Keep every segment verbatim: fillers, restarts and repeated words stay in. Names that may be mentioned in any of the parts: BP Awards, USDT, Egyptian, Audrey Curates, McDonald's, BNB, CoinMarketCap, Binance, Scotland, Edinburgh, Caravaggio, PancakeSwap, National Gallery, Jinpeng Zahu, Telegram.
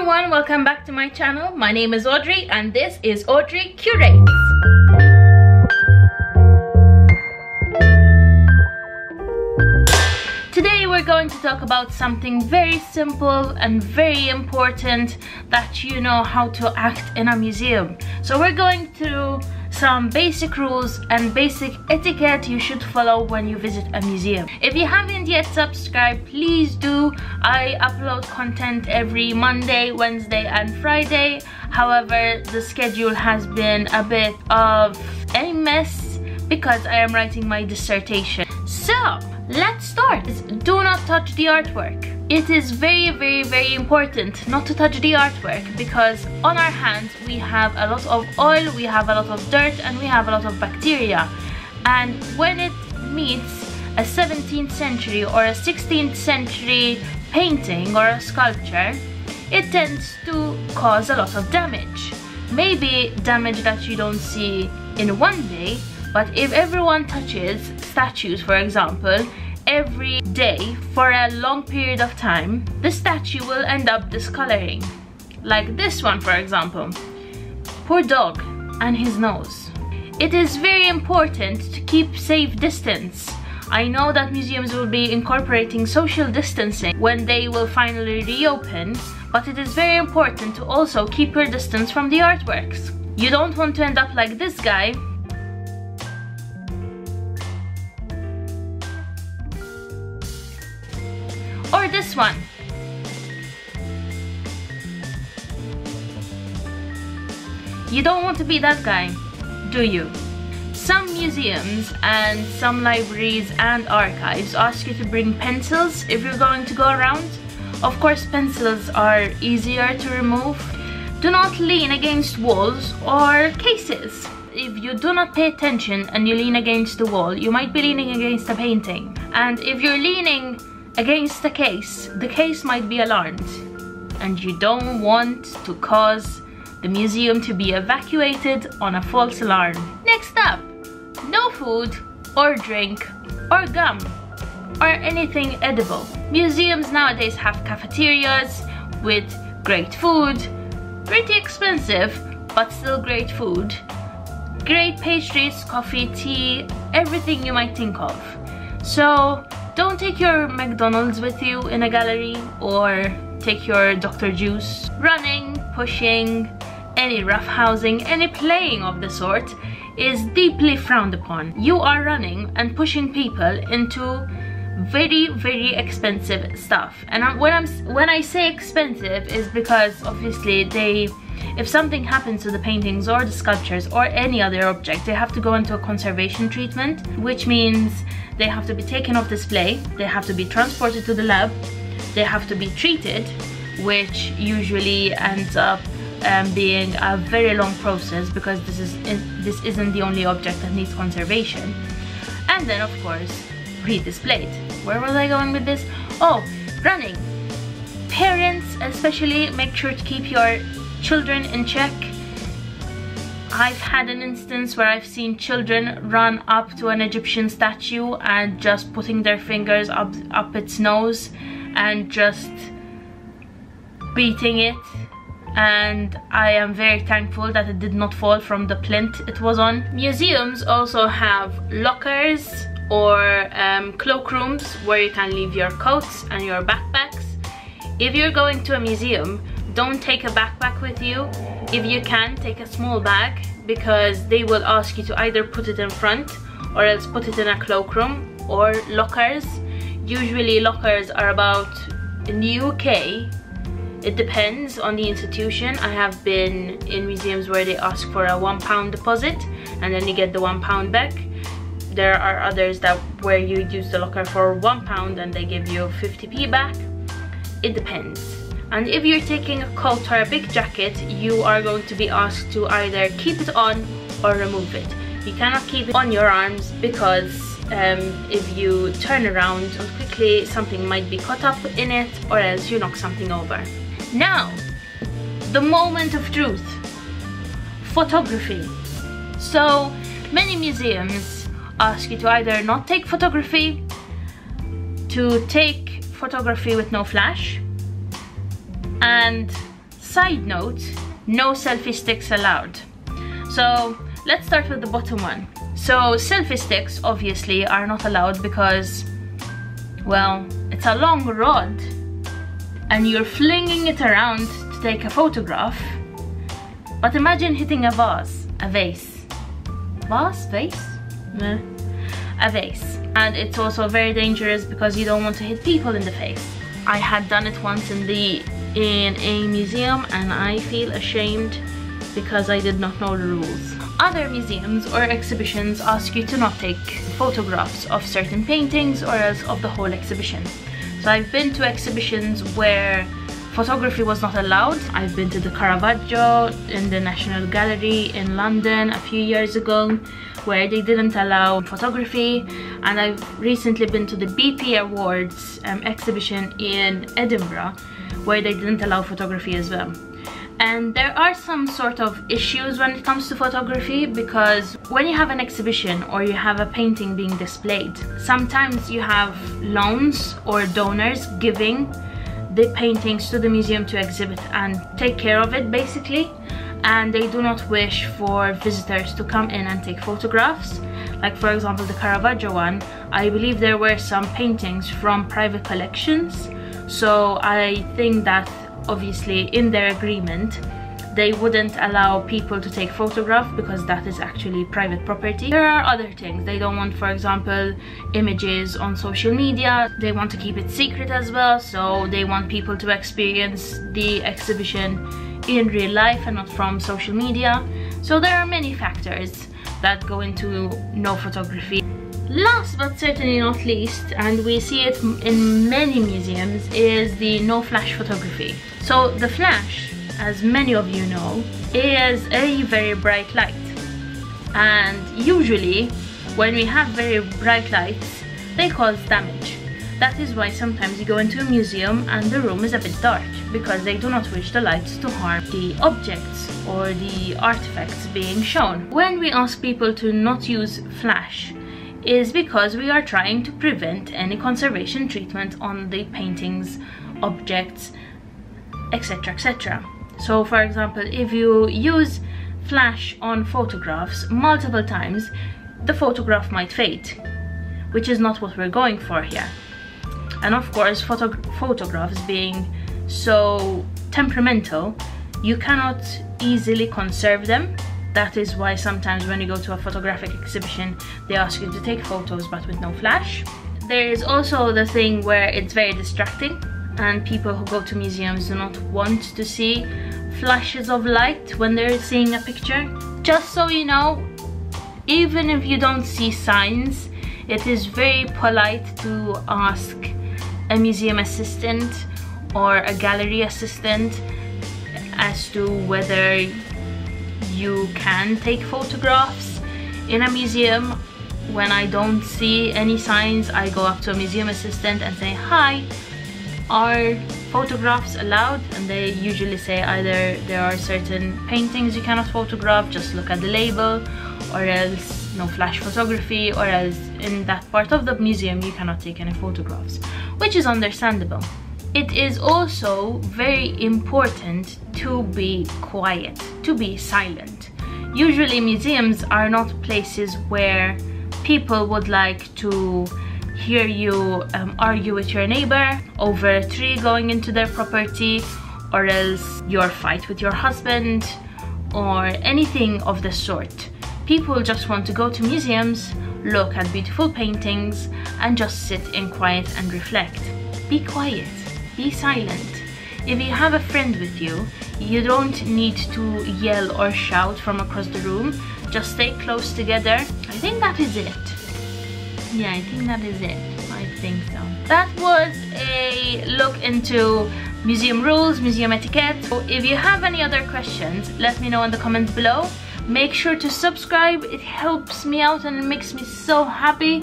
everyone, welcome back to my channel. My name is Audrey and this is Audrey Curates. Today we're going to talk about something very simple and very important that you know how to act in a museum. So we're going through some basic rules and basic etiquette you should follow when you visit a museum. If you haven't yet subscribed, please do. I upload content every Monday, Wednesday and Friday. However, the schedule has been a bit of a mess because I am writing my dissertation. So let's start. Do not touch the artwork. It is very, very, very important not to touch the artwork because on our hands we have a lot of oil, we have a lot of dirt and we have a lot of bacteria. And when it meets a seventeenth century or a sixteenth century painting or a sculpture, it tends to cause a lot of damage. Maybe damage that you don't see in one day, but if everyone touches statues, for example, every day for a long period of time, the statue will end up discoloring. Like this one, for example. Poor dog and his nose. It is very important to keep safe distance. I know that museums will be incorporating social distancing when they will finally reopen, but it is very important to also keep your distance from the artworks. You don't want to end up like this guy or this one. You don't want to be that guy, do you? Some museums and some libraries and archives ask you to bring pencils if you're going to go around. Of course, pencils are easier to remove. Do not lean against walls or cases. If you do not pay attention and you lean against the wall, you might be leaning against a painting. And if you're leaning against the case, the case might be alarmed, and you don't want to cause the museum to be evacuated on a false alarm. Next up, no food or drink or gum or anything edible. Museums nowadays have cafeterias with great food, pretty expensive but still great food, great pastries, coffee, tea, everything you might think of. So don't take your McDonald's with you in a gallery, or take your Doctor Juice. Running, pushing, any roughhousing, any playing of the sort is deeply frowned upon. You are running and pushing people into very, very expensive stuff. And when I'm when I say expensive, is because obviously they, if something happens to the paintings or the sculptures or any other object, they have to go into a conservation treatment, which means they have to be taken off display, they have to be transported to the lab, they have to be treated, which usually ends up um, being a very long process because this, is, this isn't the only object that needs conservation. And then of course, re-displayed. Where was I going with this? Oh, running. Parents especially, make sure to keep your children in check. I've had an instance where I've seen children run up to an Egyptian statue and just putting their fingers up, up its nose and just beating it, and I am very thankful that it did not fall from the plinth it was on. Museums also have lockers or um, cloakrooms where you can leave your coats and your backpacks. If you're going to a museum, don't take a backpack with you. If you can, take a small bag because they will ask you to either put it in front or else put it in a cloakroom or lockers. Usually lockers are about, in the U K, it depends on the institution. I have been in museums where they ask for a one pound deposit and then you get the one pound back. There are others that where you use the locker for one pound and they give you fifty p back. It depends. And if you're taking a coat or a big jacket, you are going to be asked to either keep it on or remove it. You cannot keep it on your arms because um, if you turn around quickly, something might be caught up in it or else you knock something over. Now, the moment of truth. Photography. So, many museums ask you to either not take photography, to take photography with no flash, and Side note, no selfie sticks allowed. So let's start with the bottom one. So selfie sticks obviously are not allowed because, well, it's a long rod and you're flinging it around to take a photograph. But imagine hitting a vase, a vase, vase, vase, nah. a vase. And it's also very dangerous because you don't want to hit people in the face. I had done it once in the in a museum and I feel ashamed because I did not know the rules. Other museums or exhibitions ask you to not take photographs of certain paintings or else of the whole exhibition. So I've been to exhibitions where photography was not allowed. I've been to the Caravaggio in the National Gallery in London a few years ago where they didn't allow photography, and I've recently been to the B P Awards um, exhibition in Edinburgh where they didn't allow photography as well. And there are some sort of issues when it comes to photography, because when you have an exhibition or you have a painting being displayed, sometimes you have loans or donors giving the paintings to the museum to exhibit and take care of it basically, and they do not wish for visitors to come in and take photographs. Like for example the Caravaggio one, I believe there were some paintings from private collections, so I think that obviously in their agreement they wouldn't allow people to take photographs because that is actually private property. There are other things. They don't want, for example, images on social media. They want to keep it secret as well, so they want people to experience the exhibition in real life and not from social media. So there are many factors that go into no photography. Last but certainly not least, and we see it in many museums, is the no flash photography. So the flash, as many of you know, is a very bright light, and usually when we have very bright lights they cause damage. That is why sometimes you go into a museum and the room is a bit dark, because they do not wish the lights to harm the objects or the artifacts being shown. When we ask people to not use flash is because we are trying to prevent any conservation treatment on the paintings, objects, etc, et cetera. So for example, if you use flash on photographs multiple times, the photograph might fade, which is not what we're going for here. And of course, photo photographs being so temperamental, you cannot easily conserve them. That is why sometimes when you go to a photographic exhibition, they ask you to take photos but with no flash. There is also the thing where it's very distracting, and people who go to museums do not want to see flashes of light when they're seeing a picture. Just so you know, even if you don't see signs, it is very polite to ask a museum assistant or a gallery assistant as to whether you can take photographs in a museum. When I don't see any signs, I go up to a museum assistant and say, "Hi, are photographs allowed?" And they usually say either there are certain paintings you cannot photograph, just look at the label, or else no flash photography, or else in that part of the museum you cannot take any photographs, which is understandable. It is also very important to be quiet, to be silent. Usually museums are not places where people would like to hear you um, argue with your neighbor over a tree going into their property, or else your fight with your husband, or anything of the sort. People just want to go to museums, look at beautiful paintings, and just sit in quiet and reflect. Be quiet, be silent. If you have a friend with you, you don't need to yell or shout from across the room. Just stay close together. I think that is it. Yeah, I think that is it. I think so. That was a look into museum rules, museum etiquette. So if you have any other questions, let me know in the comments below. Make sure to subscribe. It helps me out and it makes me so happy.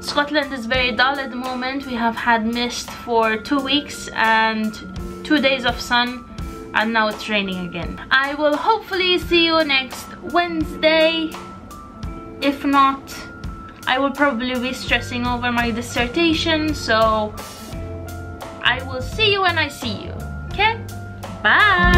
Scotland is very dull at the moment. We have had mist for two weeks and two days of sun, and now it's raining again. I will hopefully see you next Wednesday. If not, I will probably be stressing over my dissertation, so I will see you when I see you, okay? Bye!